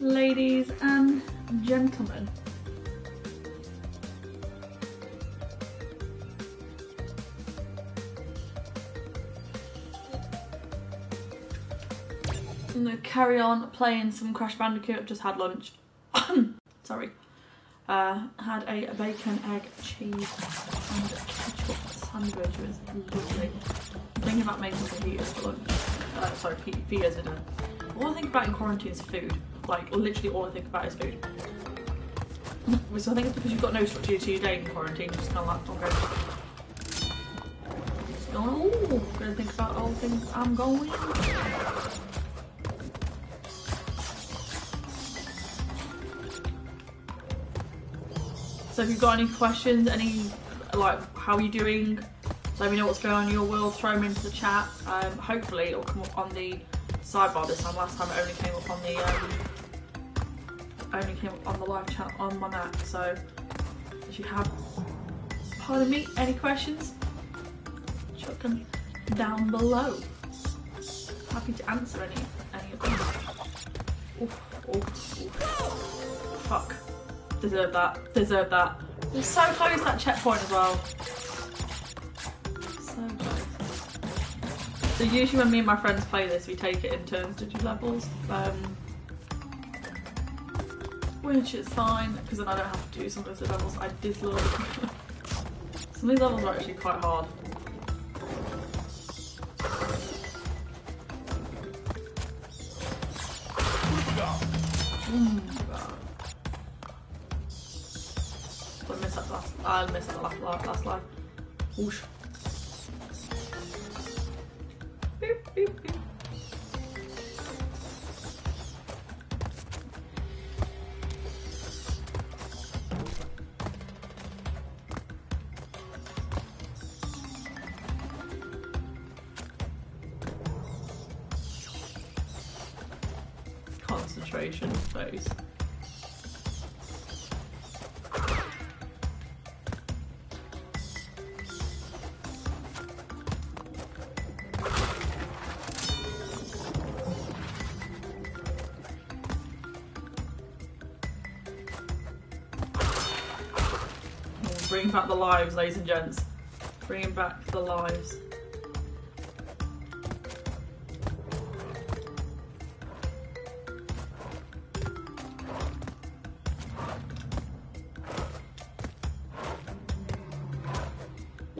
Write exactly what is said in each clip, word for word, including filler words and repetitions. ladies and gentlemen. I'm gonna carry on playing some Crash Bandicoot. Just had lunch. Sorry. Uh, had a bacon, egg, cheese, and ketchup sandwich. It was lovely. I'm thinking about making fajitas for lunch. Uh, sorry, fajitas for dinner. All I think about in quarantine is food. Like, literally all I think about is food. So I think it's because you've got no structure to your day in quarantine. Just kind of like, okay. Oh, gonna think about all things I'm going. So if you've got any questions, any, like, how are you doing? Let me know what's going on in your world, throw them into the chat. Um, hopefully it'll come up on the sidebar this time. Last time it only came up on the, um, only came up on the live chat on my Mac. So if you have, pardon me, any questions, chuck them down below. Happy to answer any, any of them. Oof, oof, oof. Fuck. Deserve that, deserve that. We're so close to that checkpoint as well. So close. So usually when me and my friends play this, we take it in turns to do levels. Um, which is fine, because then I don't have to do some of the levels I dislove. Some of these levels are actually quite hard. Mm. I missed the last life, last life. Whoosh. Beep, beep, beep. Concentration, those. Bring back the lives, ladies and gents. Bringing back the lives.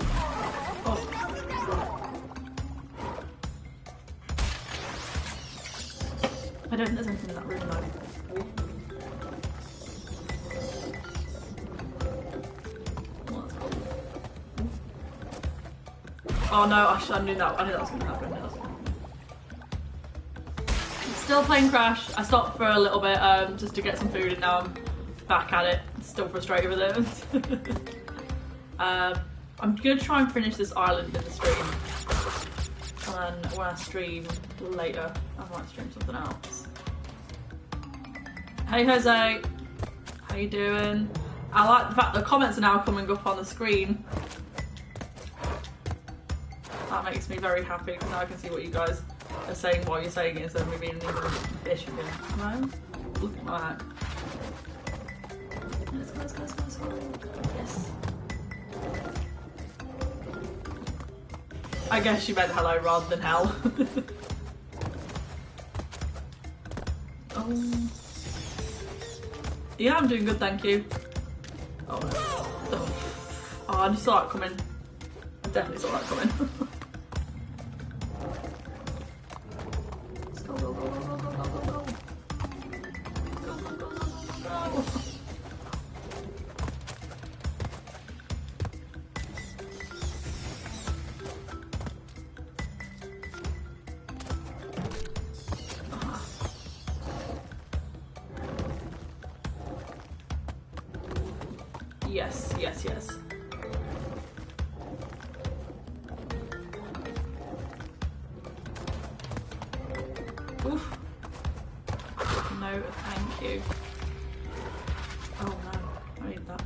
Oh. I don't think there's anything in that room though. Oh no, I, should, I knew that. I knew that was going to happen. Still playing Crash. I stopped for a little bit um, just to get some food, and now I'm back at it. Still frustrated with it. um, I'm going to try and finish this island in the stream, and then when I stream later, I might stream something else. Hey Jose, how you doing? I like the fact the comments are now coming up on the screen. That makes me very happy because now I can see what you guys are saying while you're saying it instead of me being an English again. No? Look at my back. Let's go, let's go, let's go, let's go. Yes. I guess you meant hello rather than hell. Oh. Yeah, I'm doing good, thank you. Oh, oh I just saw that coming. I definitely saw that coming. Yes, yes, yes. Oof. No, thank you. Oh no, I need that.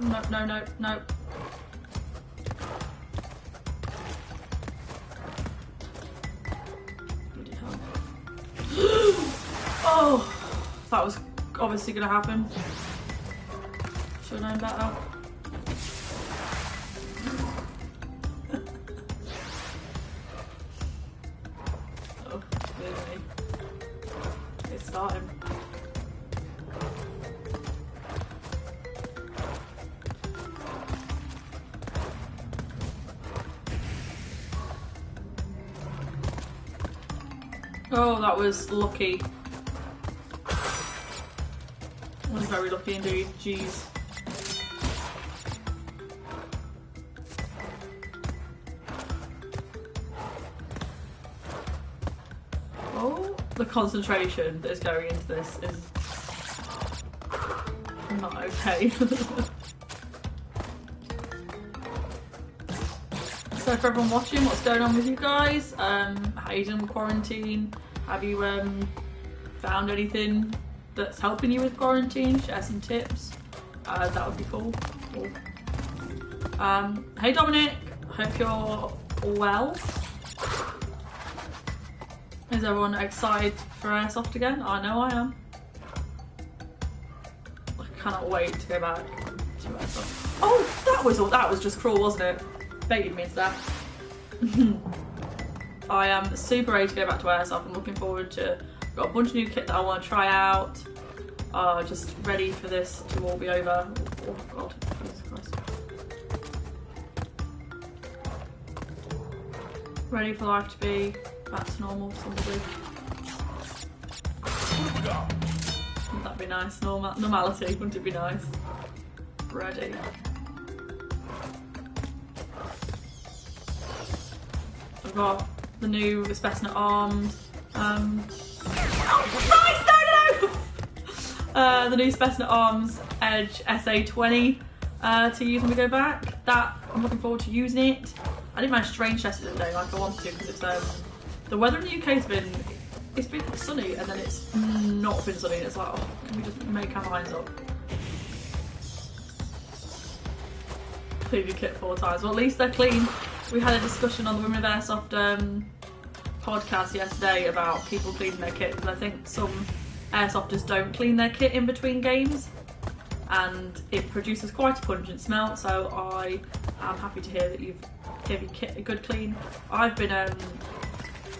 No, no, no, no. Bloody hell. Oh, that was obviously gonna happen. Should have known better. Oh, really? It's starting. Oh, that was lucky. That was very lucky indeed. Jeez. The concentration that is going into this is not okay. So for everyone watching, what's going on with you guys? Um, how are you doing with quarantine? Have you um, found anything that's helping you with quarantine? Share some tips. Uh, that would be cool. cool. Um, hey Dominic, hope you're well. Is everyone excited for Airsoft again? I know I am. I cannot wait to go back to Airsoft. Oh, that was all. That was just cruel, wasn't it? Baited me into that. I am super ready to go back to Airsoft. I'm looking forward to. I've got a bunch of new kit that I want to try out. Uh, just ready for this to all be over. Oh, oh God. Jesus Christ. Ready for life to be. That's normal, somebody. Wouldn't that be nice? Normal normality, wouldn't it be nice? Ready. I've got the new Specna Arms. Um, oh, Christ, no, no, no! Uh, the new Specna Arms Edge S A twenty uh, to use when we go back. That, I'm looking forward to using it. I didn't manage to range test it today like I wanted to because it's um, the weather in the U K has been, it's been sunny and then it's not been sunny and it's like, oh, can we just make our minds up? Clean your kit four times. Well, at least they're clean. We had a discussion on the Women of Airsoft um, podcast yesterday about people cleaning their kit, and I think some airsofters don't clean their kit in between games and it produces quite a pungent smell, so I am happy to hear that you've given your kit a good clean. I've been um,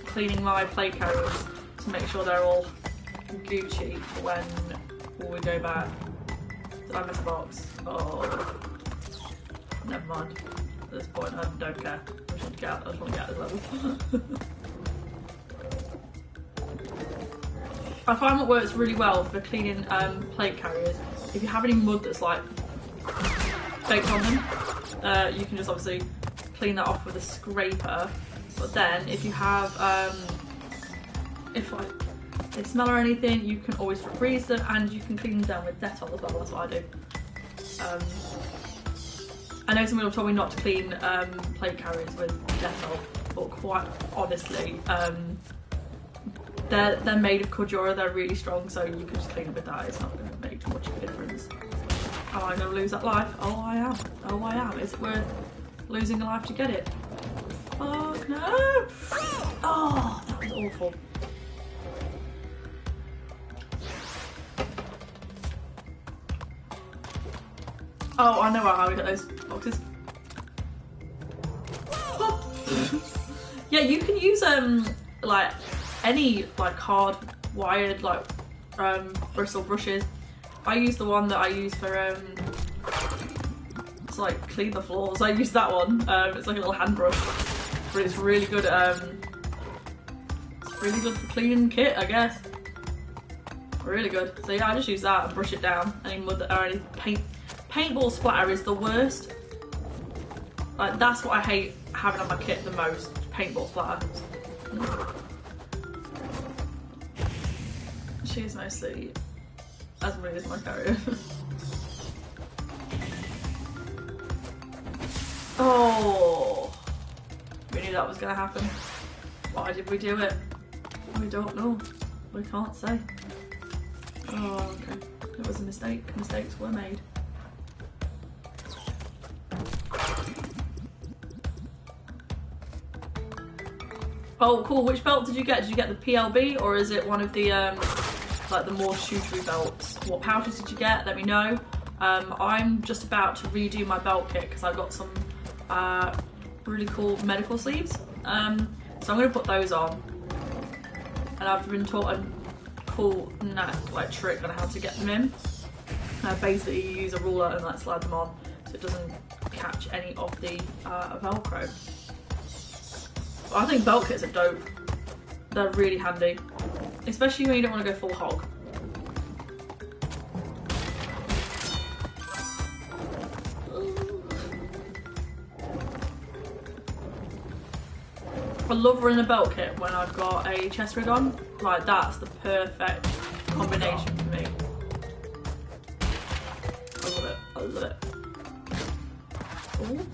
cleaning my play carriers to make sure they're all Gucci when we go back. Did I miss a box? Oh, never mind. At this point, I don't care. I just want to get out, I just want to get out of this level. I find what works really well for cleaning um, plate carriers, if you have any mud that's like baked on them, uh, you can just obviously clean that off with a scraper. But then, if you have, um, if like they smell or anything, you can always freeze them, and you can clean them down with Dettol as well. That's what I do. Um, I know some people told me not to clean um, plate carriers with Dettol, but quite honestly, um, they're they're made of Cordura. They're really strong, so you can just clean them with that. It's not going to make too much of a difference. Am I going to lose that life? Oh, I am. Oh, I am. Is it worth losing a life to get it? Oh no! Oh, that was awful. Oh, I know how we got those boxes. Yeah, you can use um like any like hard wired like um bristle brushes. I use the one that I use for um to like clean the floors. I use that one. Um, it's like a little hand brush. But it's really good at, um, it's really good for cleaning kit, I guess. Really good. So yeah, I just use that and brush it down. Any mud or any paint, paintball splatter is the worst. Like that's what I hate having on my kit the most, paintball splatter. She is mostly as rude as my carrier. Oh. We knew that was going to happen. Why did we do it? We don't know. We can't say. Oh, okay. It was a mistake. Mistakes were made. belt cool. Which belt did you get? Did you get the P L B or is it one of the um, like the more shootery belts? What pouches did you get? Let me know. Um, I'm just about to redo my belt kit because I got some uh, really cool medical sleeves. Um, so I'm going to put those on. And I've been taught a cool nah, like trick on how to get them in. Uh, basically you use a ruler and like slide them on so it doesn't catch any of the uh, Velcro. I think belt kits are dope. They're really handy. Especially when you don't want to go full hog. I love running a belt kit when I've got a chest rig on. Like that's the perfect combination for me. I love it, I love it. Ooh. Ooh.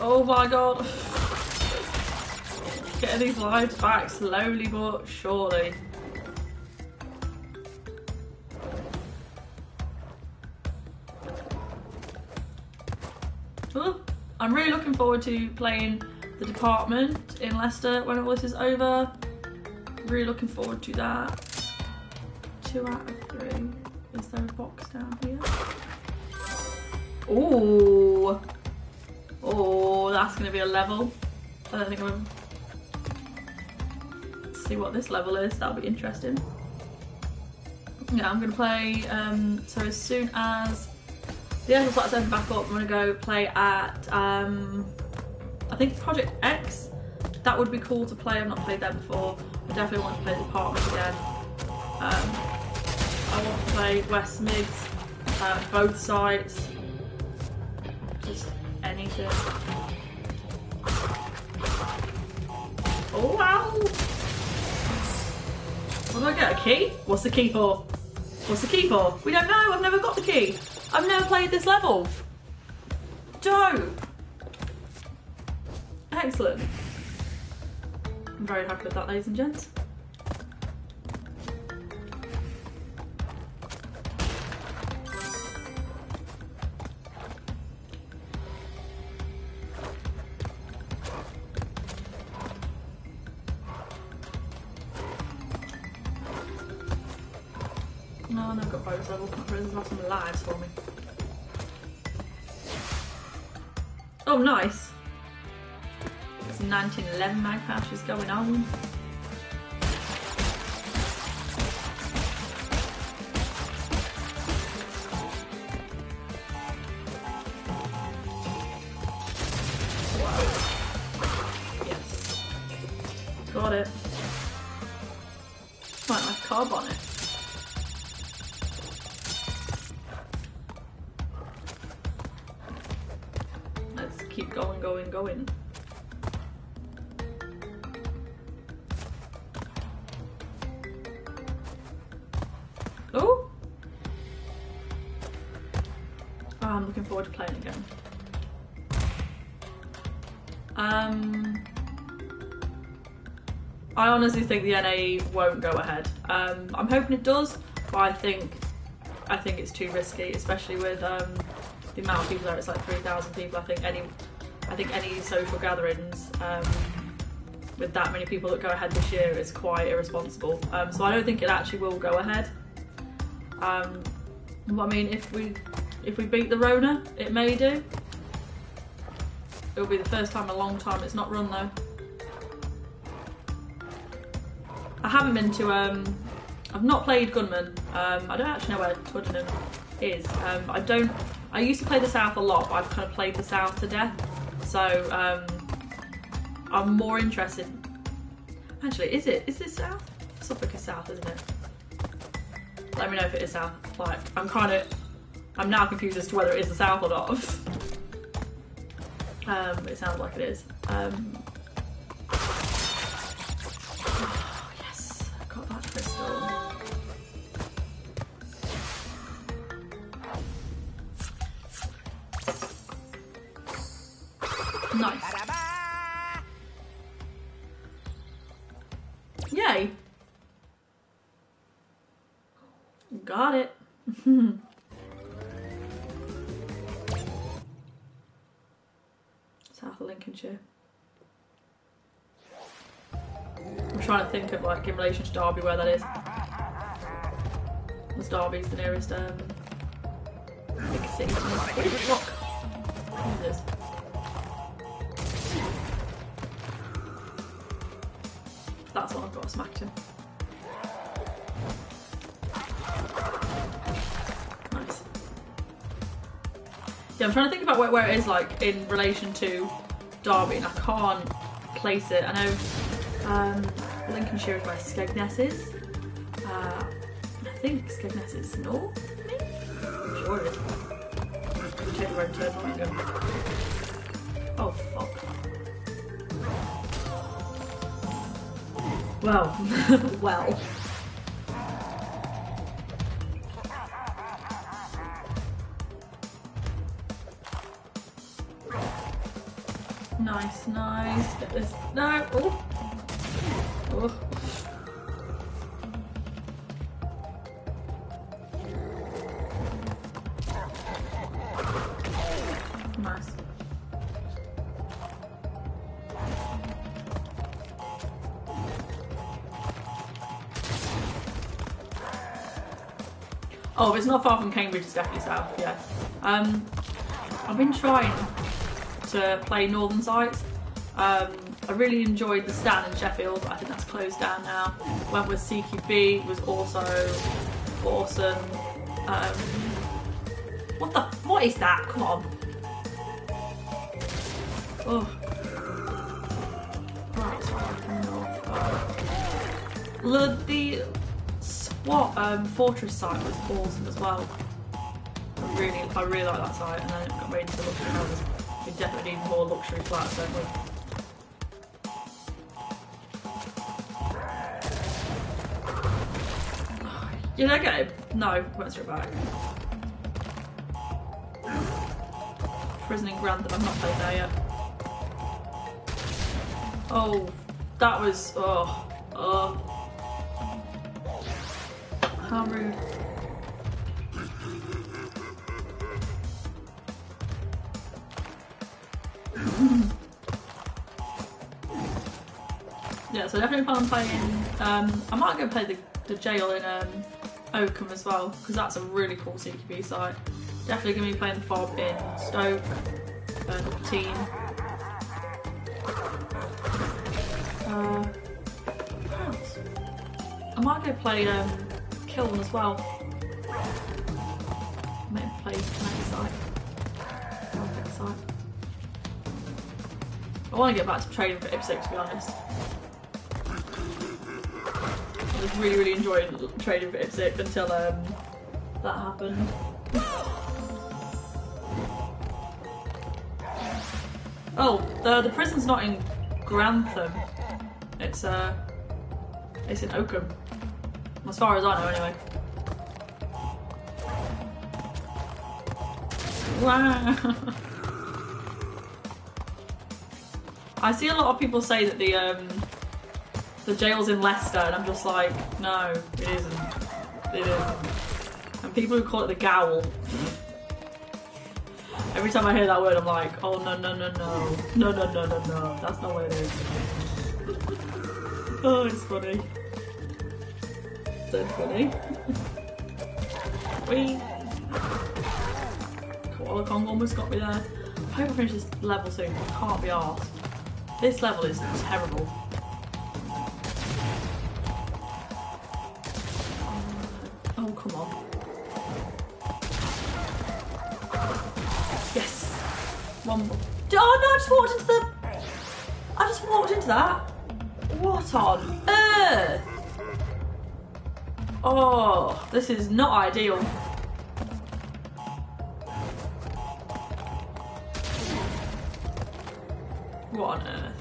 Oh my god. Getting these lives back slowly but surely. Ooh. I'm really looking forward to playing The Department in Leicester when all this is over. Really looking forward to that. Two out of three. Is there a box down here? Ooh. Oh, that's going to be a level. I don't think I'm going to see what this level is. That'll be interesting. Yeah, I'm going to play, um, so as soon as the airfield starts opening back up, I'm going to go play at, um, I think Project X. That would be cool to play. I've not played that before. I definitely want to play the Department again. Um, I want to play West Mids, uh, both sides. Just anything. Oh wow! What do I get? A key? What's the key for? What's the key for? We don't know. I've never got the key. I've never played this level. Dope. Excellent. I'm very happy with that, ladies and gents. No, I've got bonus level. There's lots of lives for me. Oh, nice. It's nineteen eleven mag pouches going on. Wow. Yes. Got it. Might like carb on it. Going, going. Oh! I'm looking forward to playing again. Um, I honestly think the N A E won't go ahead. Um, I'm hoping it does, but I think I think it's too risky, especially with um, the amount of people there. It's like three thousand people. I think any. I think any social gatherings um, with that many people that go ahead this year is quite irresponsible. Um, so I don't think it actually will go ahead. Um, I mean, if we if we beat the Rona, it may do. It'll be the first time in a long time it's not run though. I haven't been to. Um, I've not played Gunman. Um, I don't actually know where Twickenham is. Um, I don't. I used to play the South a lot, but I've kind of played the South to death. So um, I'm more interested. Actually, is it? Is this south? Suffolk is south, isn't it? Let me know if it is south. Like, I'm kind of, I'm now confused as to whether it is the south or not. um, it sounds like it is. Um, oh, yes, I got that crystal. Nice. Yay. Got it. South of Lincolnshire. I'm trying to think of, like, in relation to Derby, where that is. Because Derby's the nearest, um, big city. What is it? Rock? What is it? That's all I've got, smacked him. Nice. Yeah, I'm trying to think about where, where it is, like, in relation to Derby, and I can't place it. I know um, Lincolnshire is where Skegness is. Uh, I think Skegness is north, maybe? I'm sure it is. Take the road turn and go. Oh, fuck. Well, well. Nice, nice. Get this. No. Oh. Oh. Nice. Oh, but it's not far from Cambridge, it's definitely south, yeah. Um, I've been trying to play Northern Sights. Um, I really enjoyed the Stan in Sheffield, but I think that's closed down now. Went with C Q B, was also awesome. Um, what the? What is that? Come on. Oh. Bloody. What um, Fortress site was awesome as well. I really, I really like that site, and then it got made into luxury houses. We definitely need more luxury flats, don't we? Did I get him? No, went straight back. Prison in Grantham. I've not played there yet. Oh, that was oh oh. How rude. Yeah, so definitely plan on playing. Um, I might go play the, the jail in um, Oakham as well, because that's a really cool C Q B site. Definitely going to be playing the fob in Stoke, um, team. Uh, I might go play. Um, Kiln as well. Maybe play the next site. Next site. I want to get back to trading for Ipswich, to be honest. I was really, really enjoying trading for Ipswich until um, that happened. Oh, the the prison's not in Grantham. It's uh, it's in Oakham. As far as I know, anyway. Wow. I see a lot of people say that the um, the jail's in Leicester, and I'm just like, no, it isn't. It isn't. And people who call it the Gowl. Every time I hear that word, I'm like, oh no no no no, no no no no no, that's not where it is. Oh, it's funny. So funny. Wee! Koala Kong almost got me there. I hope I finish this level soon. I can't be arsed. This level is terrible. Oh, come on. Yes! One more. Oh no, I just walked into the... I just walked into that? What on earth? Oh, this is not ideal. What on earth?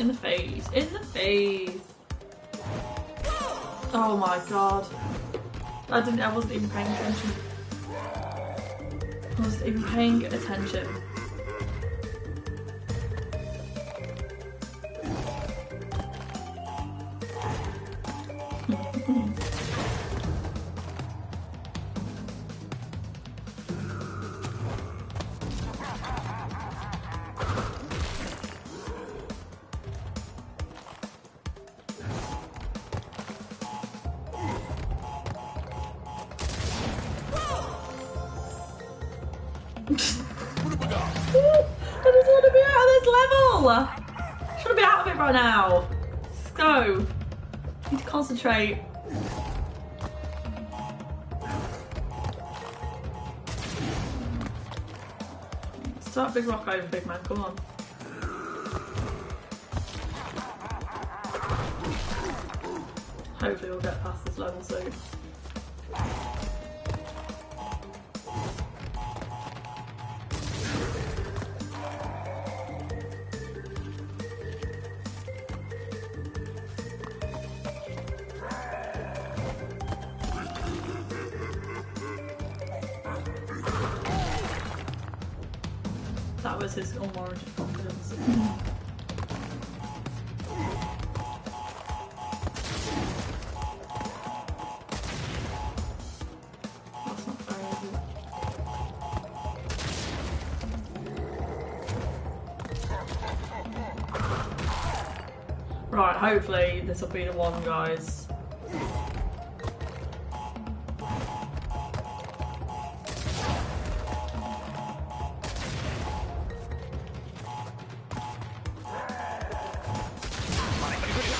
In the face, in the face. Oh my god. I didn't, I wasn't even paying attention. I wasn't even paying attention. I just want to be out of this level! I should be out of it by now. Let's go. I need to concentrate. Start big rock over, big man. Come on. Hopefully we'll get past this level soon. That was his unwarranted confidence. Right, hopefully this will be the one, guys.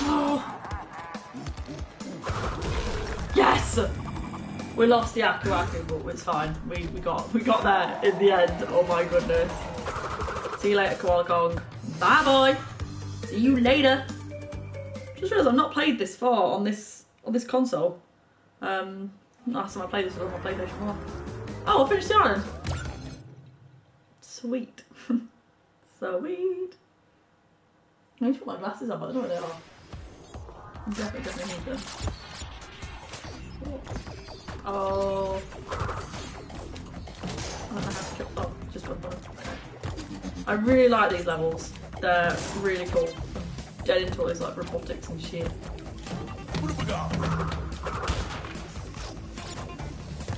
Oh. Yes! We lost the Aku Aku, but it's fine. We we got we got there in the end. Oh my goodness. See you later, Koala Kong. Bye bye. See you later. Just realised I've not played this far on this on this console. Um, last time I played this was on my PlayStation one. Oh, I finished the island. Sweet, sweet. I need to put my glasses on, but I don't know where they are. I definitely don't need them. Oh, I don't know how to trip. Oh, just one more. I really like these levels. They're really cool. Dead into all this like robotics and shit.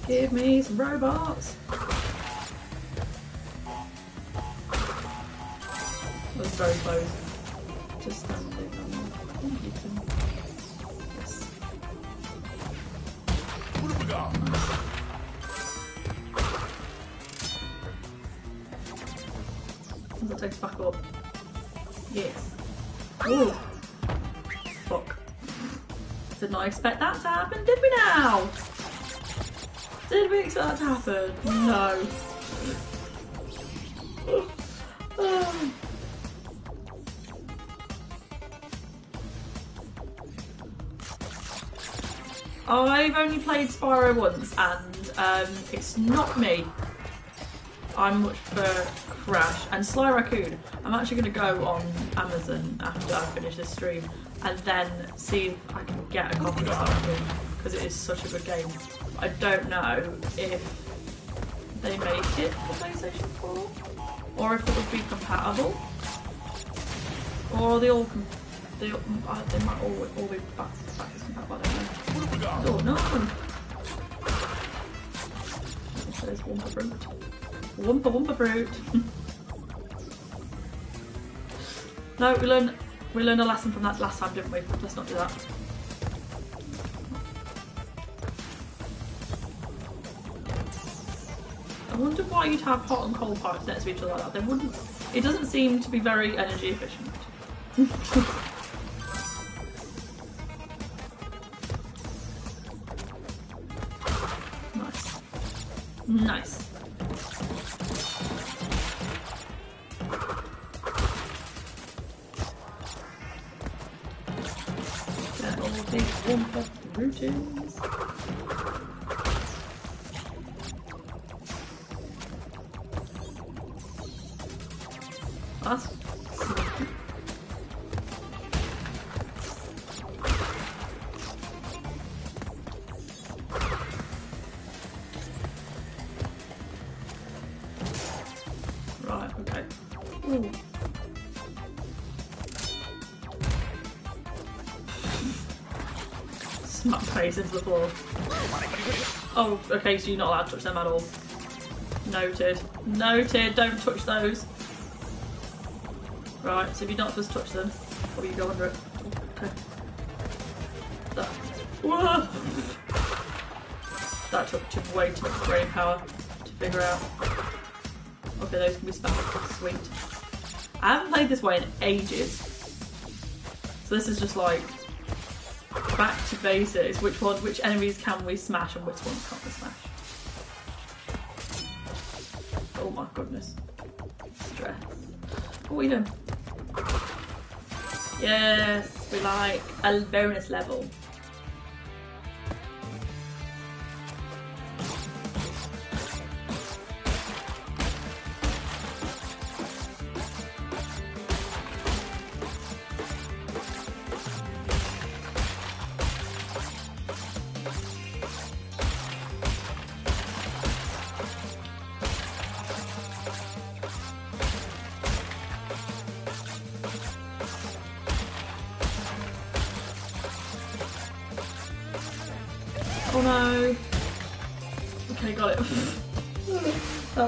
Give me some robots. That was very close. Just stand there. Yes. And that takes back up. Yes. Ooh. Fuck. Did not expect that to happen, did we now? Did we expect that to happen? No. Oh. I've only played Spyro once and um, it's not me. I'm much for Crash and Sly Raccoon. I'm actually going to go on Amazon after I finish this stream and then see if I can get a copy of Sly Raccoon because it is such a good game. I don't know if they make it for PlayStation four or if it would be compatible or they all they, they might all, all be back, back as compatible. I don't know. Oh no! There's Wumpa fruit. Wumpa Wumpa fruit. No, we learned we learned a lesson from that last time, didn't we? Let's not do that. I wonder why you'd have hot and cold parts next to each other like that. They wouldn't. It doesn't seem to be very energy efficient. Nice. Nice. Routines. That's sneaky. Right, okay. Ooh. Smack face into the floor. Oh, okay, so you're not allowed to touch them at all. Noted. Noted, don't touch those. Right, so if you're not supposed to touch them, or you go under it. Okay. That. Whoa! That took way too much brain power to figure out. Okay, those can be spammed. Sweet. I haven't played this way in ages. So this is just like back to basics. Which one, which enemies can we smash and which ones can't we smash? Oh my goodness. Stress. What are we doing? Yes, we like a bonus level.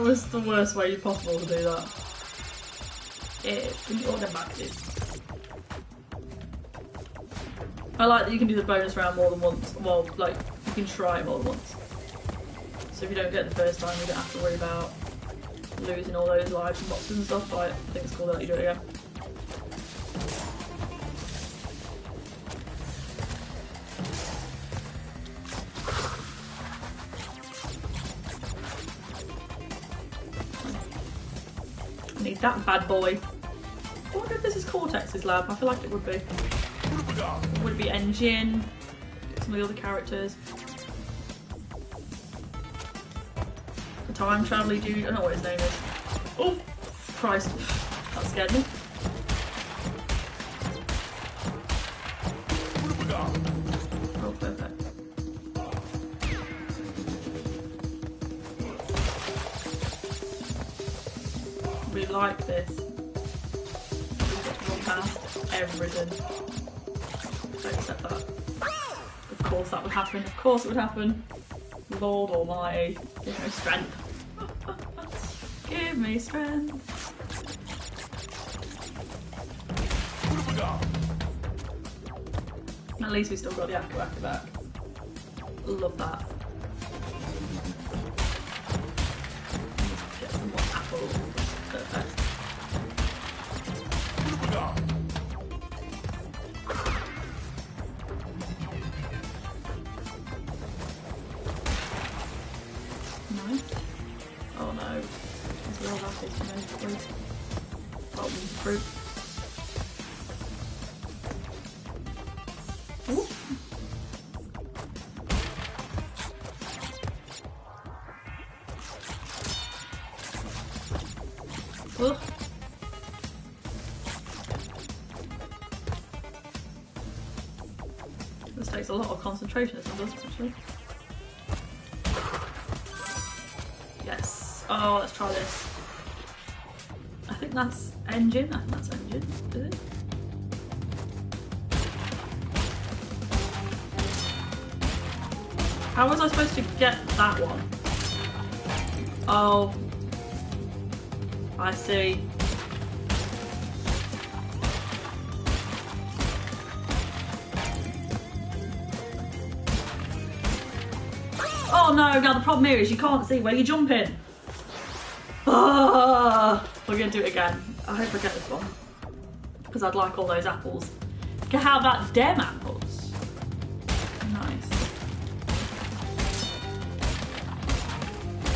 That's the worst way possible to do that. It's automatic. I like that you can do the bonus round more than once. Well, like, you can try more than once. So if you don't get it the first time, you don't have to worry about losing all those lives and boxes and stuff. But I think it's cool that you do it again. That bad boy. I wonder if this is Cortex's lab. I feel like it would be. It would be engine. Some of the other characters. The time traveling dude. I don't know what his name is. Oh, Christ! That scared me. Oh, perfect. We like this. We get to run past everything. Don't accept that. Of course that would happen. Of course it would happen. Lord Almighty, give me strength. Give me strength. At least we still got the Aku Aku back. Love that. Get some more apples. Concentration as well, actually. Yes. Oh, let's try this. I think that's engine. I think that's engine. Is it? How was I supposed to get that one? Oh, I see. Oh no, now the problem here is you can't see where you're jumping. Ah, we're going to do it again. I hope I get this one. Because I'd like all those apples. You can have that dem apples. Nice.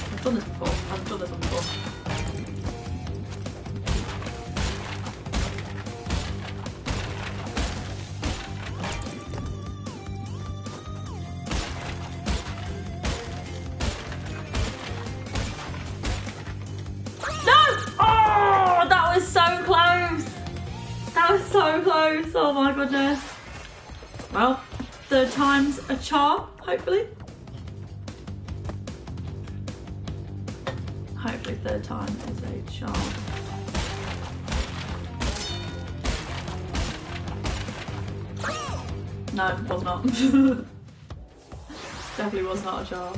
I've done this before. I've done this one . Oh my goodness. Well, third time's a charm, hopefully. Hopefully third time is a charm. No, it was not. Definitely was not a charm.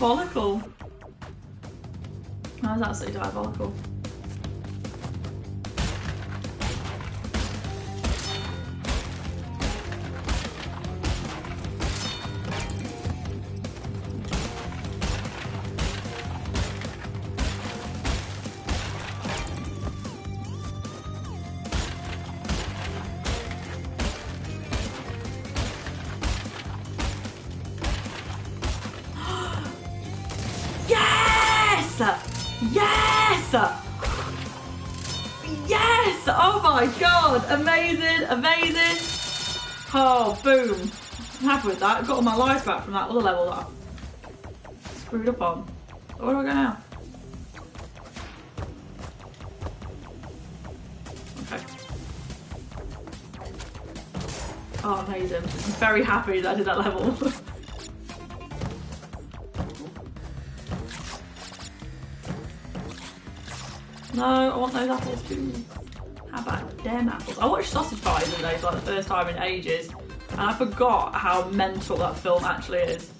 Diabolical. That was absolutely diabolical. Yes! Yes! Oh my god! Amazing! Amazing! Oh, boom. I'm happy with that. I got all my life back from that other level that I screwed up on. Where do I go now? Okay. Oh, amazing. I'm very happy that I did that level. No, I want those apples too. How about them apples? I watched Sausage Party the other day for like the first time in ages, and I forgot how mental that film actually is.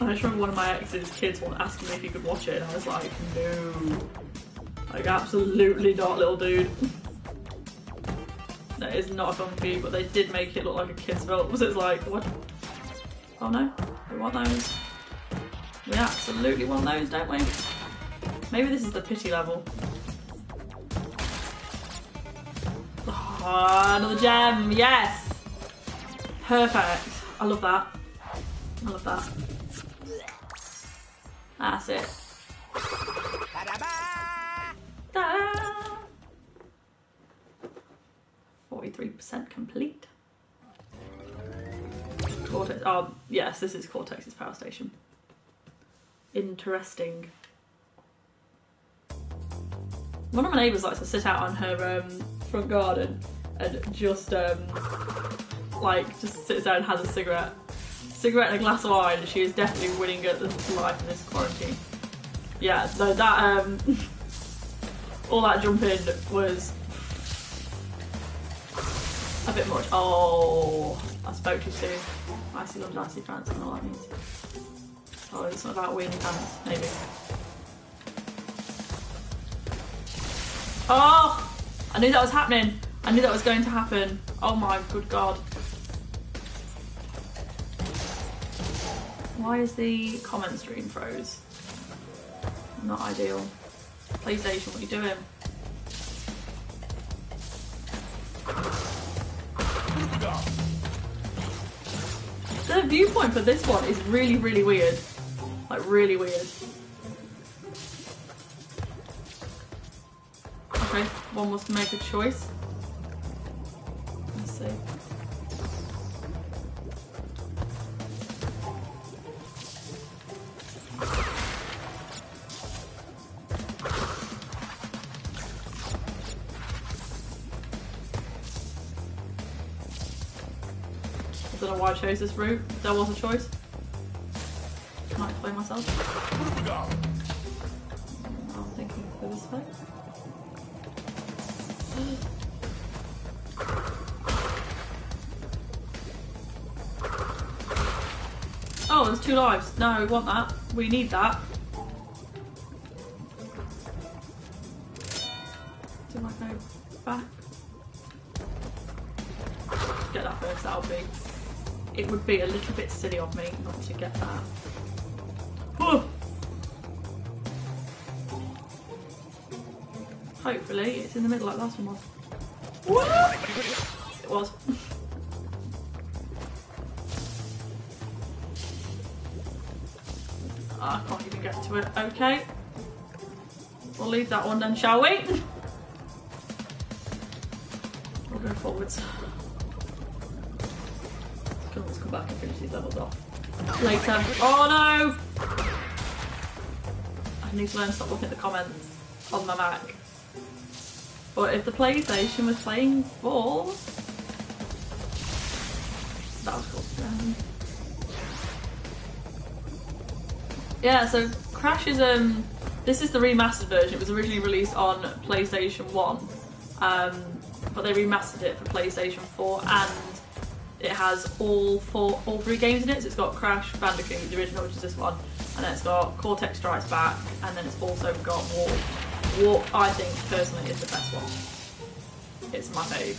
I just remember one of my ex's kids asking me if he could watch it, and I was like, no. Like, absolutely not, little dude. That is not a film for you, but they did make it look like a kid's film, so it's like, what? Oh no, we want those. We absolutely want those, don't we? Maybe this is the pity level. Oh, another gem, yes! Perfect. I love that. I love that. That's it. forty-three percent complete. Cortex. Oh, yes, this is Cortex's power station. Interesting. One of my neighbours likes to sit out on her um, front garden and just um, like just sits there and has a cigarette, cigarette and a glass of wine. And she is definitely winning at this life in this quarantine. Yeah, so that um, all that jumping was a bit much. Oh, I spoke too soon. Icy love, icy France, and all that means. Oh, it's not about winning France, maybe. Oh! I knew that was happening. I knew that was going to happen. Oh my good god. Why is the comment stream froze? Not ideal. PlayStation, what are you doing? The viewpoint for this one is really, really weird. Like, really weird. Okay, one was to make a choice. Let's see. I don't know why I chose this route. There was a choice. Can I explain myself? I'm thinking for this way. Oh, there's two lives. No, we want that. We need that. Do I go back? Get that first, that'll be. It would be a little bit silly of me not to get that. Oh! Hopefully, it's in the middle like last one was. Woo! It was. I can't even get to it. Okay. We'll leave that one then, shall we? We'll go forwards. I can always come back and finish these levels off later. Oh no! I need to learn to stop looking at the comments on my Mac. But if the PlayStation was playing ball, that was cool. Um, yeah, so Crash is um, this is the remastered version. It was originally released on PlayStation one, um, but they remastered it for PlayStation four, and it has all four, all three games in it. So it's got Crash Bandicoot, the original, which is this one, and then it's got Cortex Strikes Back, and then it's also got War. Warp, I think, personally, is the best one. It's my fave.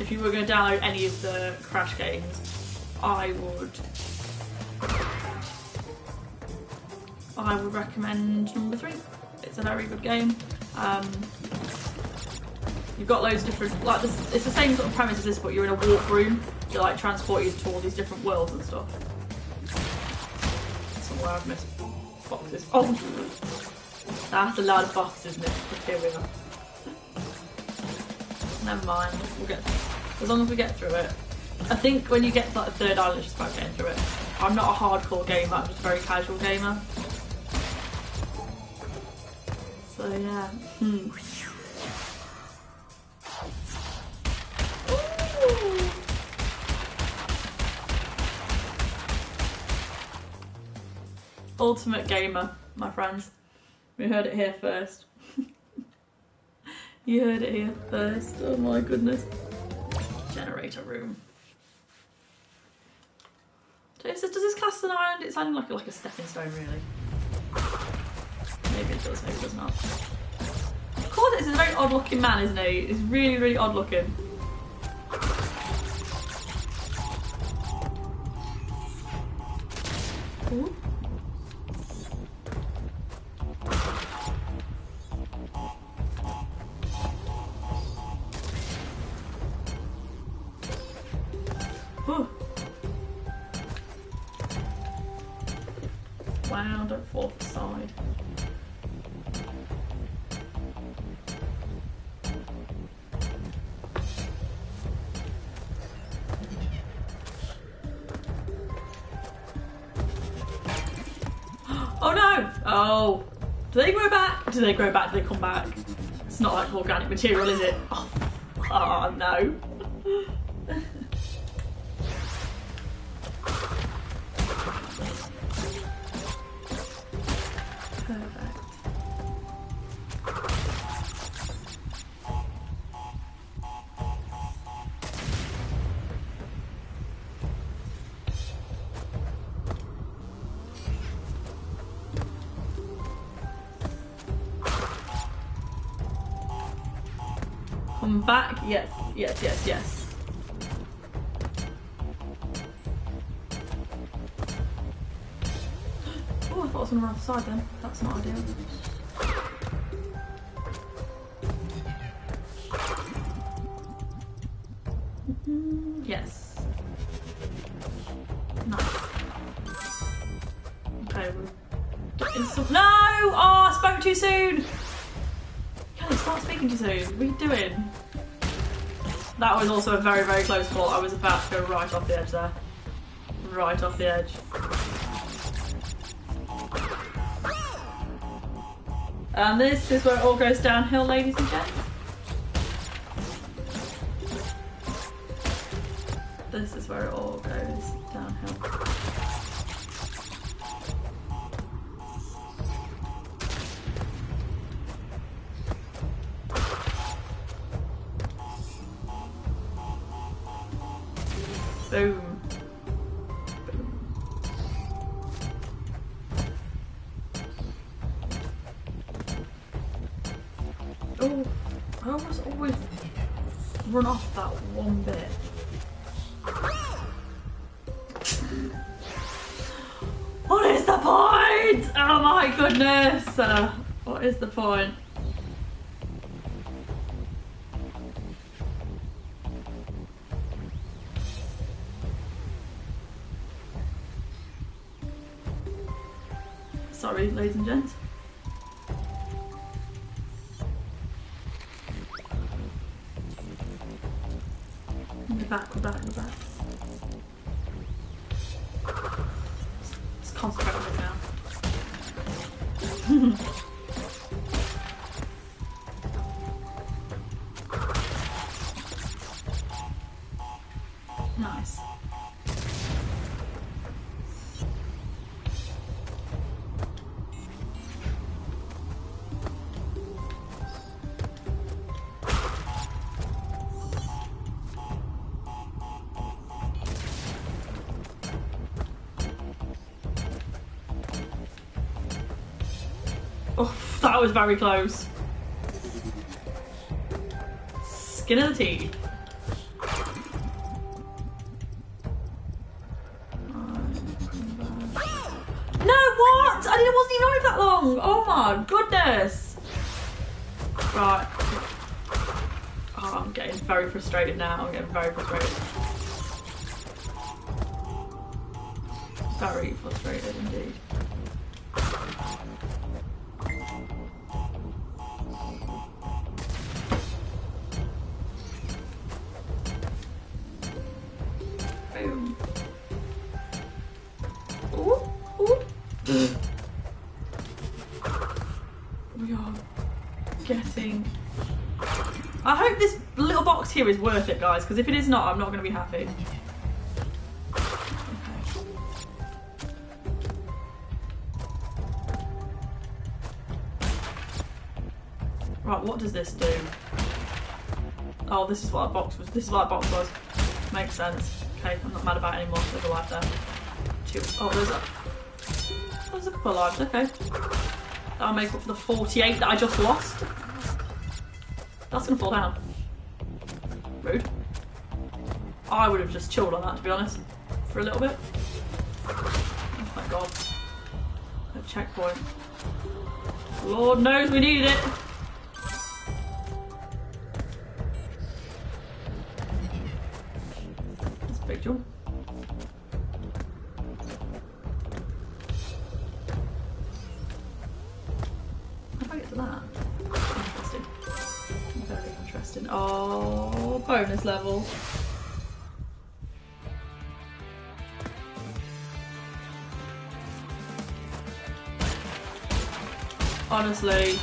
If you were going to download any of the Crash games, I would... I would recommend number three. It's a very good game. Um, You've got loads of different, like, this, it's the same sort of premise as this, but you're in a warp room that, like, transport you to all these different worlds and stuff. Somewhere I've missed boxes. Oh! That's a lot of boxes, isn't it? Okay, we are. Never mind, we'll get through. As long as we get through it. I think when you get to, like, the third island, it's just about getting through it. I'm not a hardcore gamer, I'm just a very casual gamer. So, yeah. Hmm. Ultimate gamer, my friends. We heard it here first. You heard it here first. Oh my goodness. Generator room. So does this class an island? It sounded like like a stepping stone, really. Maybe it does. Maybe it does not. Cortex is a very odd-looking man, isn't he? He's really, really odd-looking. Ooh. Ooh. Wow, don't fall to the side. Oh no! Oh. Do they grow back? Do they grow back? Do they come back? It's not like organic material, is it? Oh, oh no. Back, yes, yes, yes, yes. Oh, I thought it was on the other side then. That's not ideal. Mm-hmm. Yes. Nice. Okay, we're... No! Oh, I spoke too soon! Kelly, start speaking too soon. What are you doing? That was also a very, very close call. I was about to go right off the edge there. Right off the edge. And this is where it all goes downhill, ladies and gents. This is where it all goes downhill. Boom. Boom. Oh, I almost always run off that one bit. What is the point? Oh my goodness! Uh, what is the point? Sorry, ladies and gents. We're back, we're back, we're back. Let's concentrate on this now. Nice. That was very close. Skin of the teeth. No, what? I didn't wasn't even on it that long. Oh my goodness. Right. Oh, I'm getting very frustrated now. I'm getting very frustrated. Very frustrated indeed. Boom. Ooh, ooh. We are getting... I hope this little box here is worth it, guys, because if it is not, I'm not going to be happy. Right, what does this do? Oh, this is what a box was. This is what a box was. Makes sense. Okay, I'm not mad about it anymore. There's a life there. Two. Oh, there's a. Oh, there's a couple of lives. Okay. That'll make up for the forty-eight that I just lost. That's gonna fall down. Rude. I would have just chilled on that, to be honest, for a little bit. Oh my god. A checkpoint. Lord knows we needed it. Level. Honestly,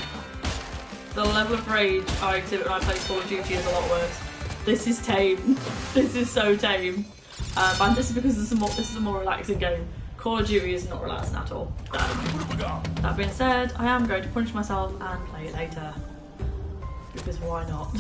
the level of rage I exhibit when I play Call of Duty is a lot worse. This is tame. This is so tame. Um, and this is because this is, a more, this is a more relaxing game. Call of Duty is not relaxing at all. Um, that being said, I am going to punch myself and play it later. Because why not?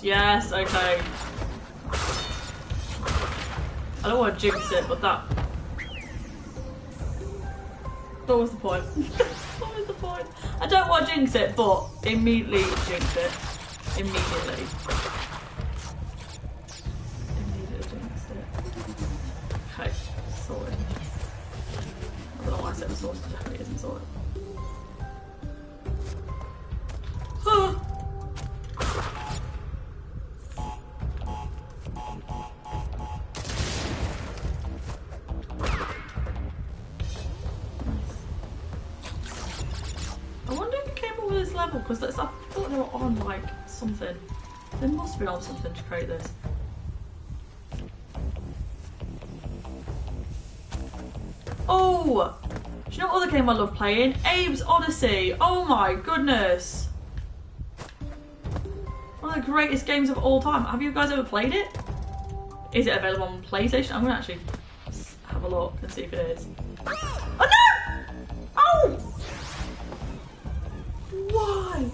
Yes, okay. I don't want to jinx it, but that... What was the point? What was the point? I don't want to jinx it, but immediately jinx it. Immediately. Immediately jinx it. Okay, sorted. I don't know why I said sorted, it definitely isn't sorted. Something. There must have been on something to create this. Oh! Do you know what other game I love playing? Abe's Odyssey! Oh my goodness! One of the greatest games of all time. Have you guys ever played it? Is it available on PlayStation? I'm gonna actually have a look and see if it is. Oh no! Oh! Why?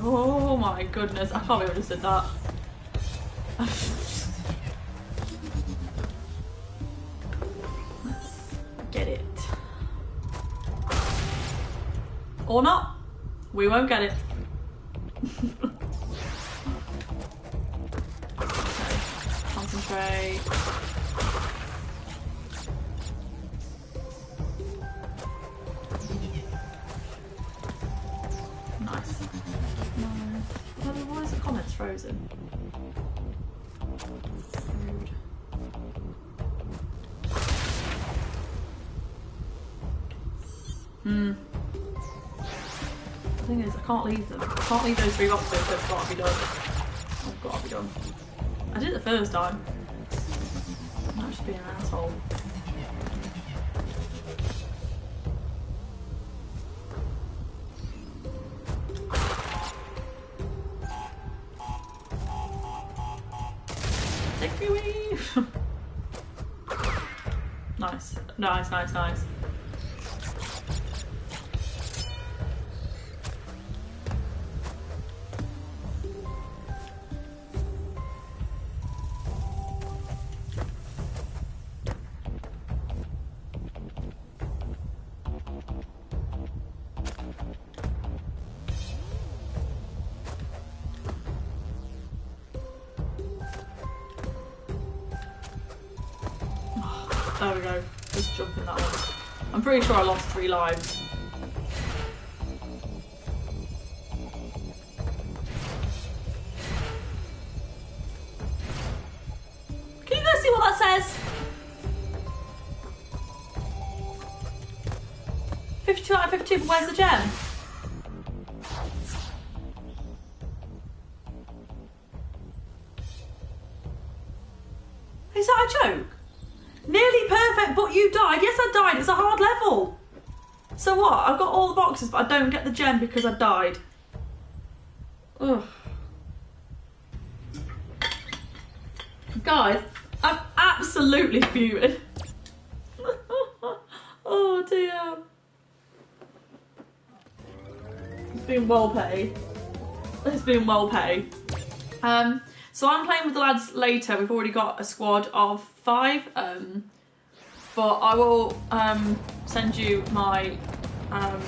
Oh my goodness, I probably would have said that. Let's get it. Or not. We won't get it. Okay. Concentrate. Frozen. Rude. Hmm. The thing is, I can't leave them. I can't leave those three boxes. They've got to be done. I've got to be done. I did it the first time. I'm not just being an asshole. Take me away! Nice, nice, nice, nice. There we go, just jump in that one. I'm pretty sure I lost three lives. Can you go see what that says? fifty-two out of fifty, where's the gem? Is that a joke? Nearly perfect, but you died. Yes, I died. It's a hard level. So what? I've got all the boxes, but I don't get the gem because I died. Ugh. Guys, I'm absolutely fuming. Oh, dear. It's been well paid. It's been well paid. Um... So I'm playing with the lads later. We've already got a squad of five, um, but I will um, send you my um,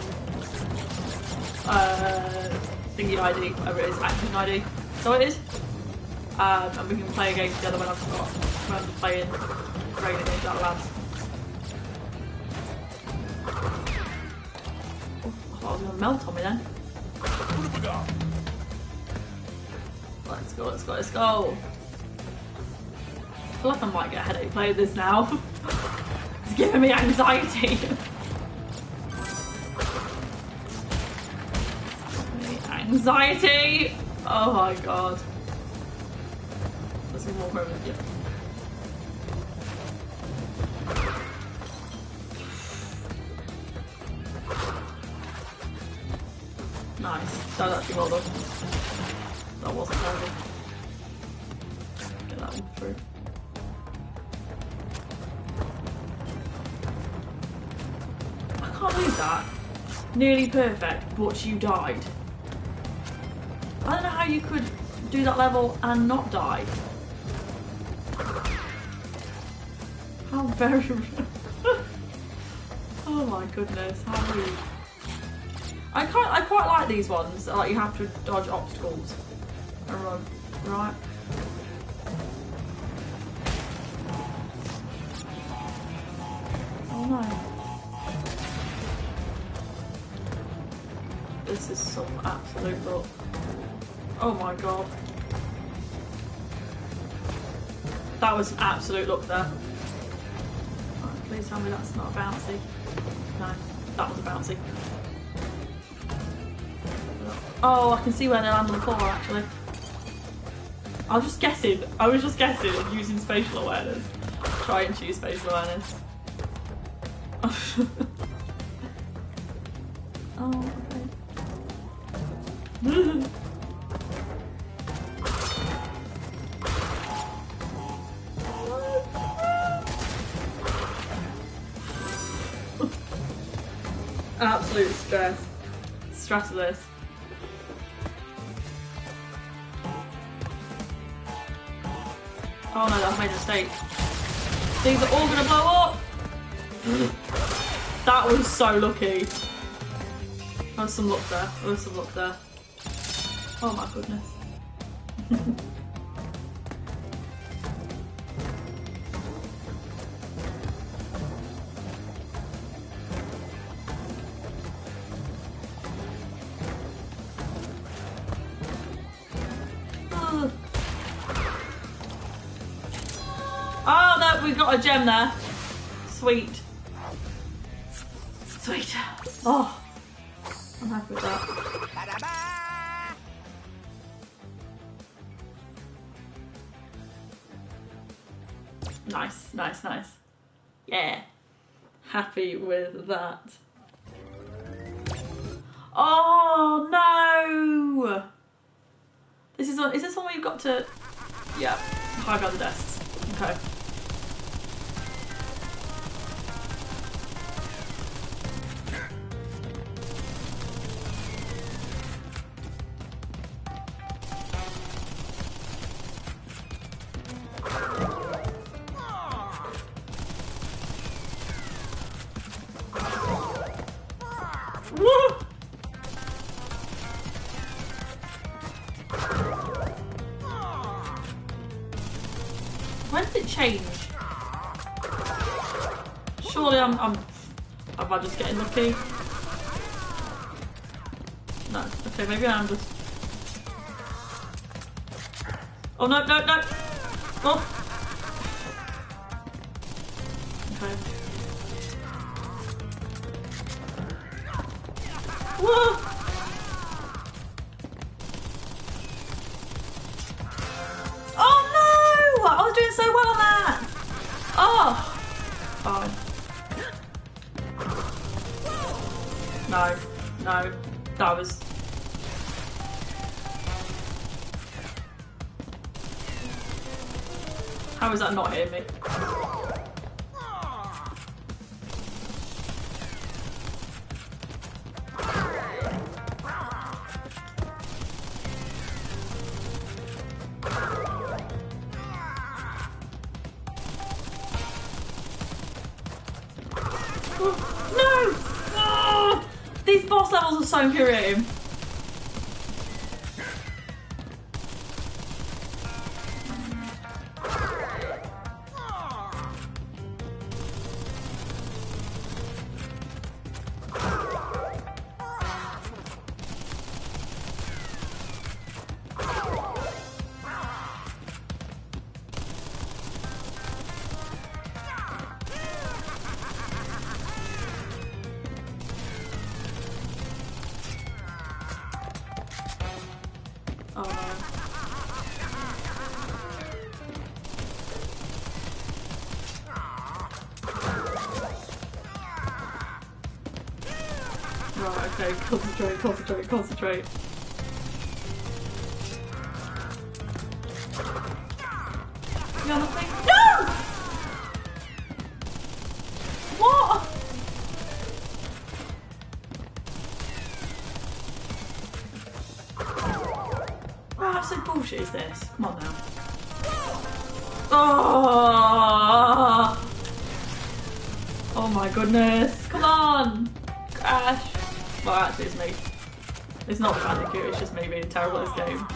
uh, thingy I D, whatever it is, action I D. So it is, um, and we can play a game together when I've got when I'm playing regular games out lads. Oh, I thought I was gonna melt on me then. What have we got? Let's go, let's go, let's go. I feel like I might get a headache playing this now. It's giving me anxiety. Anxiety! Oh my god. Let's walk over with you. Nice. That was actually well done. That wasn't terrible. Get that one through. I can't believe that. Nearly perfect, but you died. I don't know how you could do that level and not die. How very rare. Oh my goodness, how rude. I can't I quite like these ones, like you have to dodge obstacles. Run. Right. Oh no. This is some absolute bull. Oh my god. That was absolute luck there. Oh, please tell me that's not a bouncy. No, that was a bouncy. Oh, I can see where they land on the floor actually. I was just guessing, I was just guessing using spatial awareness. Try and choose spatial awareness. Oh, okay. Absolute stress. Stressless. Oh no, I've made a mistake. Things are all gonna blow up! That was so lucky. There was some luck there. There was some luck there. Oh my goodness. A gem there. Sweet. Sweet. Oh, I'm happy with that. Nice, nice, nice. Yeah. Happy with that. Oh no! This is, is this one where you've got to... Yeah. hide behind the desks. Okay. No, okay, maybe I'm just... Oh no, no, no! Oh! Okay. Whoa! Oh no! I was doing so well on that! Oh! Fine. No, no, that was... How is that not hitting me? So infuriating. Concentrate, concentrate. The other thing. No! What? What absolute bullshit is this? Come on now. Oh! Oh my goodness. Come on! Crash. Well, actually, it's me. It's not Bandicoot, it's just me being terrible at this game.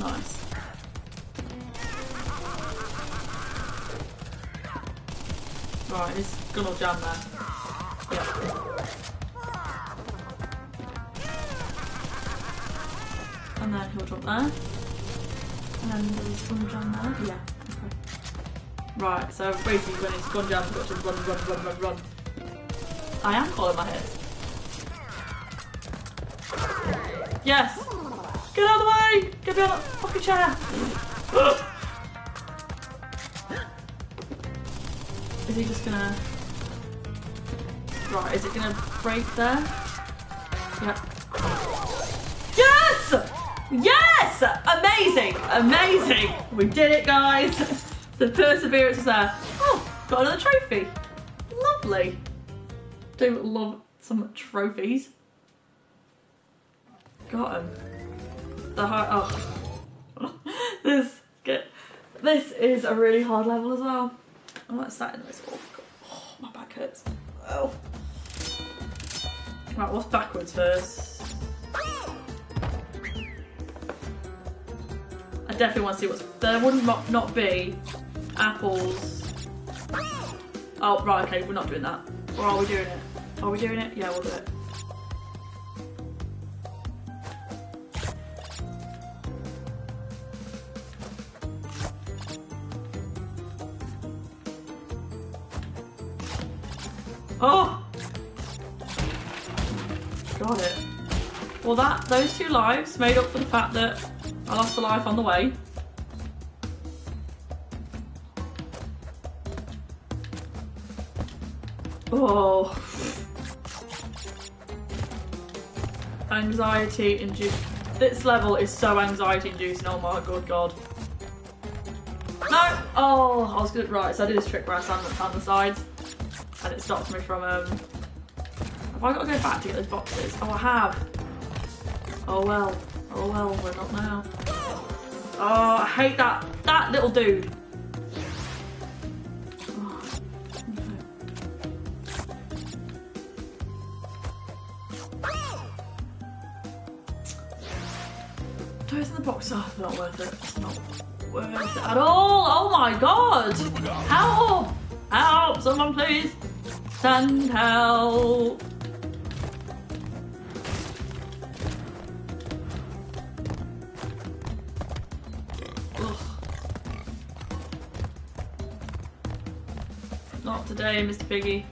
Nice. Right, it's good old jam there. There. And then there's gun jam there. Yeah, okay. Right, so basically when it's gun jam, you've got to run, run, run, run, run. I am calling my hits. Yes! Get out of the way! Get me out of the fucking chair! Is he just gonna... Right, is it gonna break there? Yep. Yes! Yes! Amazing! Amazing! We did it, guys! The perseverance is there. Oh, got another trophy. Lovely. Do love some trophies. Got them. The hard... Oh. This is good. This is a really hard level as well. Oh, that's that in this. Oh, oh, my back hurts. Oh. Right, what's backwards first? I definitely want to see what's... There wouldn't not, not be apples. Oh, right, okay, we're not doing that. Or are we doing it? Are we doing it? Yeah, we'll do it. Oh! Got it. Well, that those two lives made up for the fact that I lost a life on the way. Oh. Anxiety induced. This level is so anxiety inducing. Oh my good god. No! Oh, I was good. Right, so I did this trick where I stand on the sides and it stops me from. Um... Have I got to go back to get those boxes? Oh, I have. Oh well. Oh well, we're not now. Oh, I hate that. That little dude. Oh, it's not worth it. It's not worth it at all. Oh my god! Help! Help! Someone please send help! Ugh. Not today, Mister Piggy.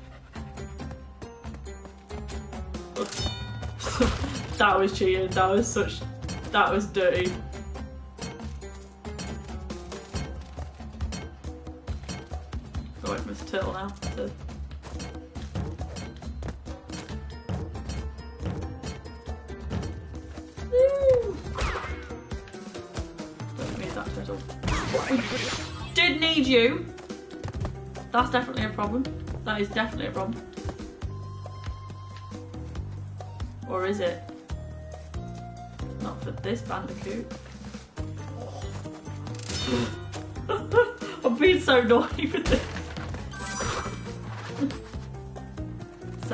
That was cheating. That was such. That was dirty. Turtle now. To... Don't need that turtle. We did need you. That's definitely a problem. That is definitely a problem. Or is it? Not for this bandicoot. I'm being so naughty with this.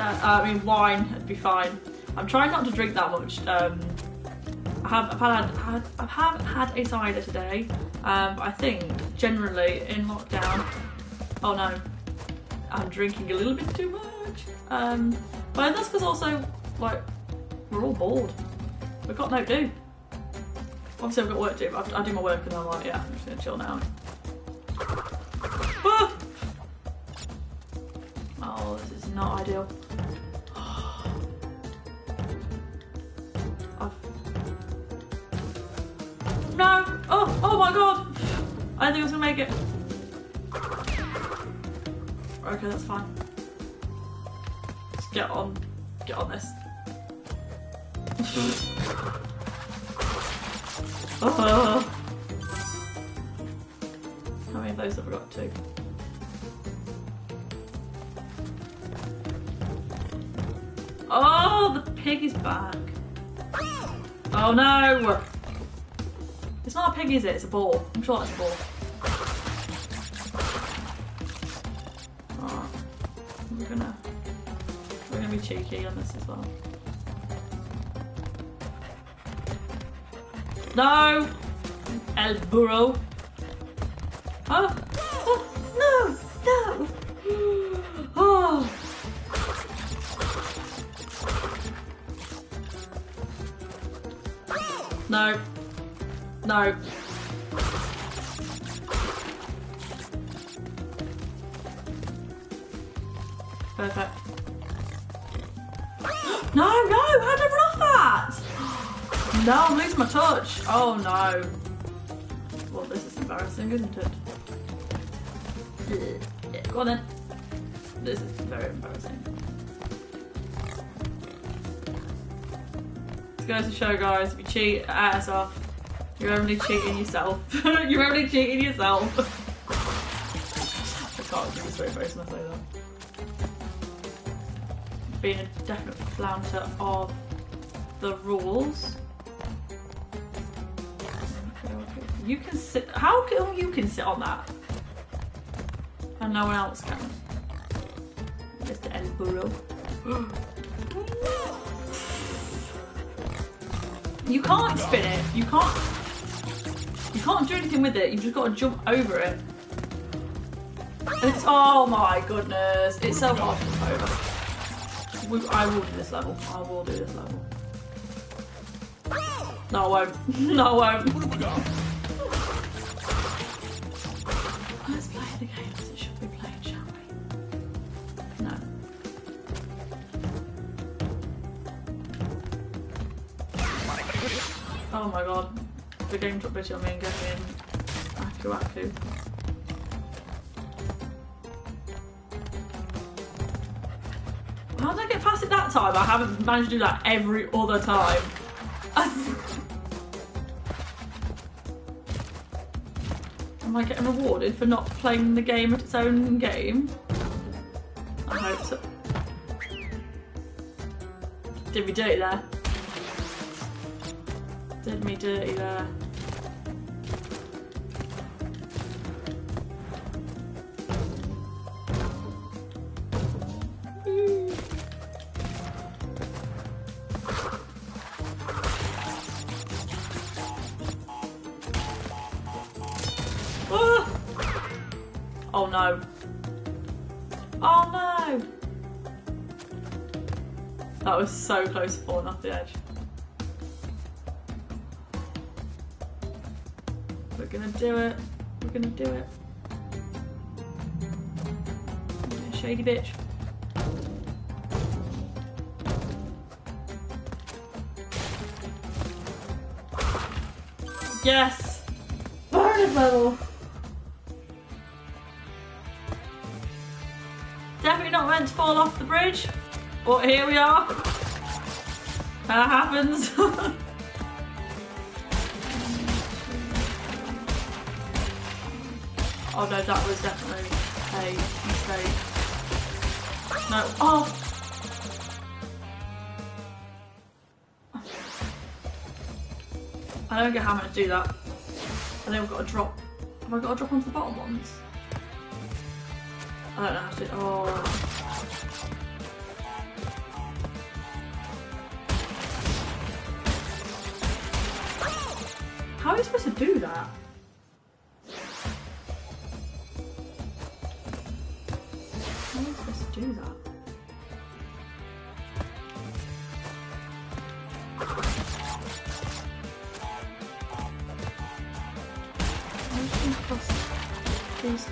Uh, I mean, wine would be fine. I'm trying not to drink that much. Um, I have I've had, had I have had a cider today. Um, but I think generally in lockdown. Oh no, I'm drinking a little bit too much. Um, but that's because also like we're all bored. We've got no do. Obviously, I've got work to do. But I, I do my work and I'm like, yeah, I'm just gonna chill now. Ah! Oh, this is not ideal. No! Oh! Oh my god! I didn't think I was gonna make it. Okay, that's fine. Let's get on. Get on this. Oh. How many of those have I got too? Oh, the pig is back. Oh no! It's not a pig, is it? It's a ball. I'm sure that's a ball. Oh, we're gonna we're gonna be cheeky on this as well. No, El Burro. Oh, oh no, no. Oh. No. No. Perfect. No, no! How did I run off that? No, I'm losing my touch. Oh no. Well, this is embarrassing, isn't it? Yeah, go on then. This is very embarrassing. This goes to show, guys, if you cheat, ass off. You're only cheating yourself. You're only cheating yourself. I can't give a straight face when I say that. Being a definite flounder of the rules. Okay, okay. You can sit. How can oh, you can sit on that? And no one else can. Mister El Burro. You can't spin it. You can't. You can't do anything with it, you've just got to jump over it. It's, oh my goodness, it's so hard to jump over. We, I will do this level, I will do this level. No I won't, no I won't. Let's play the game as it should be played, shall we? No. Oh my god. The game took bitch on me and gave me an Aku Aku. How did I get past it that time? I haven't managed to do that every other time. Am I getting rewarded for not playing the game at its own game? I hope so. Did me dirty there. Did me dirty there. Oh no! That was so close to falling off the edge. We're gonna do it. We're gonna do it. Shady bitch. Yes! Bonus level! To fall off the bridge, but here we are. That happens. Oh no, that was definitely a mistake. No, oh! I don't get how I'm gonna do that. I think I've got to drop. Have I got to drop onto the bottom ones? I don't know how to do. Oh. How are you supposed to do that? How are you supposed to do that? I'm just going to cross these.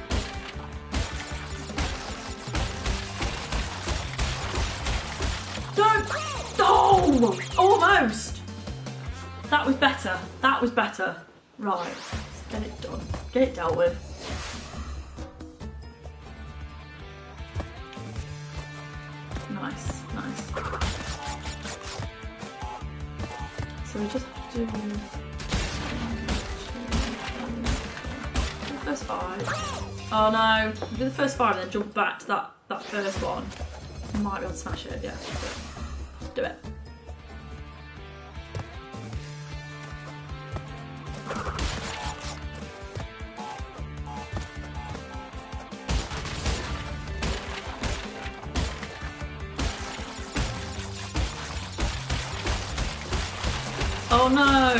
Don't! Oh! Almost! That was better. That was better. Right. Let's get it done. Get it dealt with. Nice. Nice. So we just have to do... the first five. Oh no. We'll do the first five and then jump back to that, that first one. Might be able to smash it. Yeah. Do it. Oh no!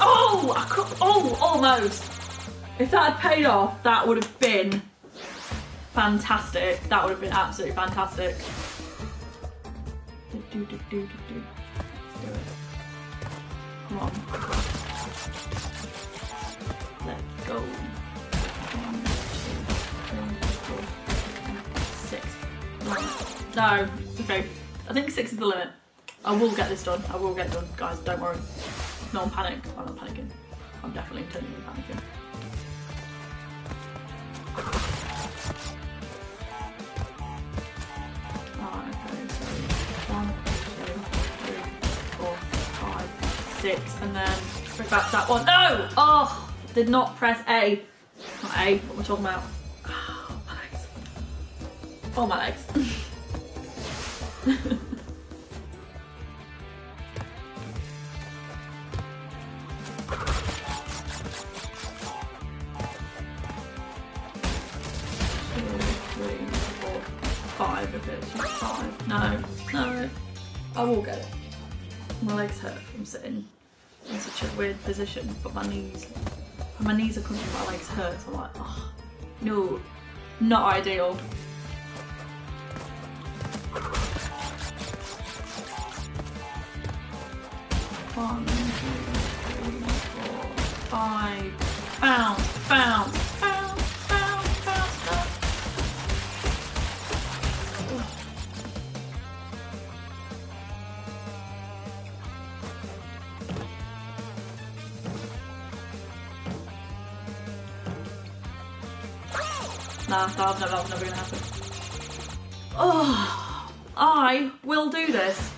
Oh! I could, oh! Almost! If that had paid off, that would have been fantastic. That would have been absolutely fantastic. Do, do, do, do, do. Let's do it. Come on. Let's go. No, it's okay. I think six is the limit. I will get this done. I will get it done, guys. Don't worry. No one panic. I'm not panicking. I'm definitely internally panicking. Alright, okay, so one, two, three, four, five, six, and then bring back that one. No! Oh! Did not press A. Not A, what am I talking about? Oh, my legs. Oh, my legs. two, three, four, five, if it's just five. No, no, I will get it. My legs hurt from sitting in such a weird position, but my knees, my knees are crunchy, my legs hurt, so I'm like, oh, no, not ideal. One, two, three, four, five. Bounce, bounce, bounce, bounce, bounce, bounce. Ugh. Nah, that's never, never going to happen. Oh, I will do this.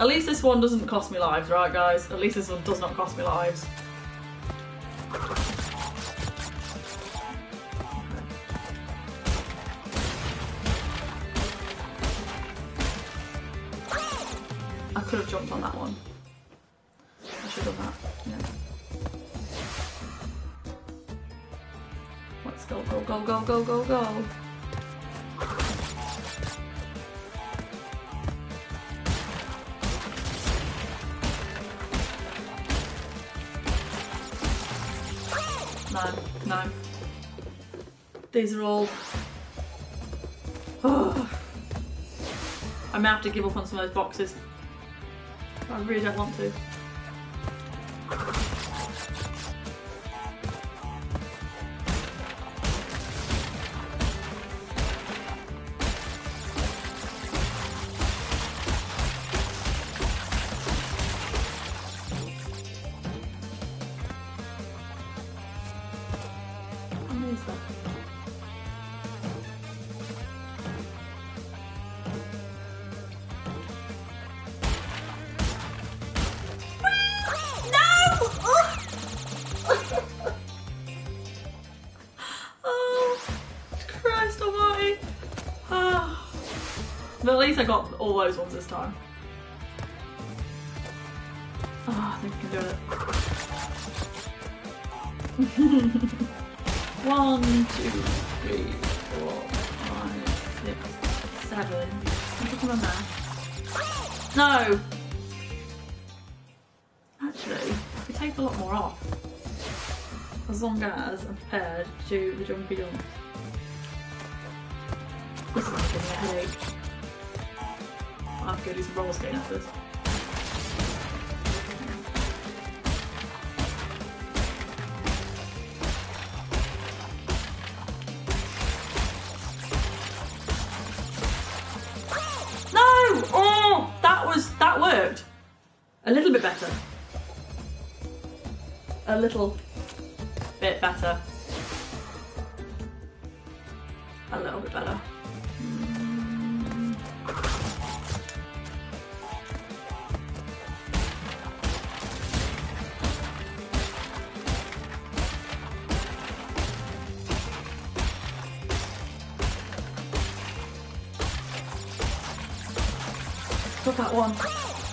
At least this one doesn't cost me lives, right guys? At least this one does not cost me lives. I could have jumped on that one. I should have done that, yeah. Let's go, go, go, go, go, go, go. These are all... Oh. I may have to give up on some of those boxes. I really don't want to. I got all those ones this time. Oh, I think we can do it. One, two, three, four, five, six, seven. I'm putting my math. No! Actually, we take a lot more off. As long as I'm prepared to do the jumpy jumps. This is giving me a headache. I have to go do some roller skating after this. No! Oh! That was... that worked. A little bit better. A little bit better. A little bit better. One.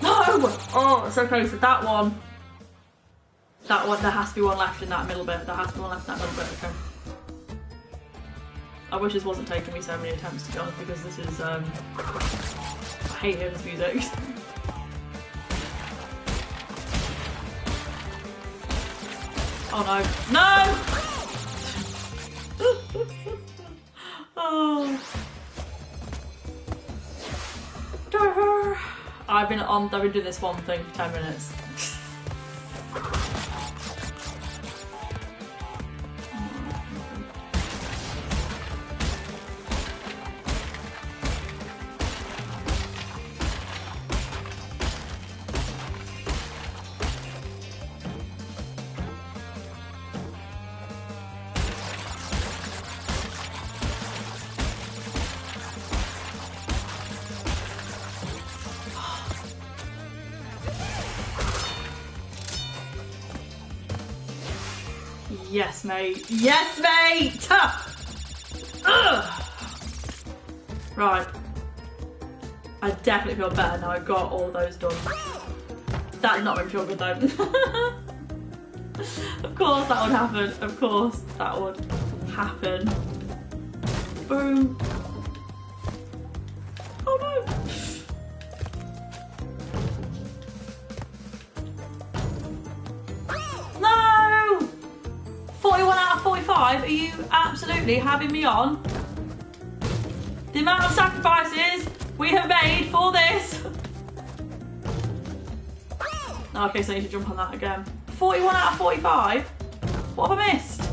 No! Oh, so close to that one. That one, there has to be one left in that middle bit. There has to be one left in that middle bit, okay. I wish this wasn't taking me so many attempts to be honest because this is, um, I hate hearing this music. Oh no. No! Oh. I've been on, I've been doing this one thing for ten minutes. Yes, mate. Yes, mate! Ugh. Right. I definitely feel better now I've got all those done. That did not make me feel good though. Of course that would happen. Of course that would happen. Boom. Oh no! Are you absolutely having me on? The amount of sacrifices we have made for this. Oh, okay, so I need to jump on that again. forty-one out of forty-five? What have I missed?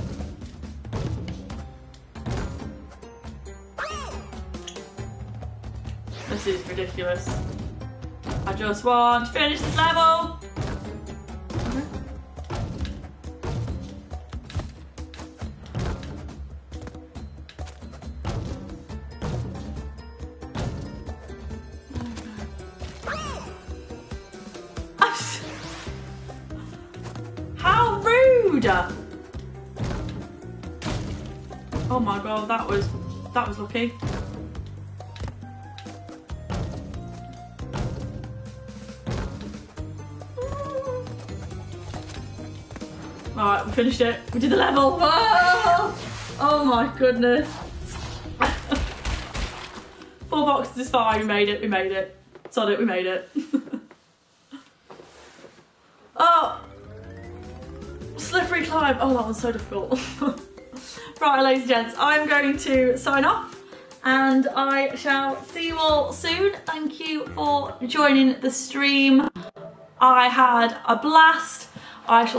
This is ridiculous. I just want to finish this level! Oh my god, that was that was lucky. Alright, we finished it. We did the level. Oh, oh my goodness. Four boxes is fine, we made it, we made it. Sod it, we made it. Oh! Slippery climb. Oh, that one's so difficult. Right, ladies and gents, I'm going to sign off and I shall see you all soon. Thank you for joining the stream. I had a blast. I shall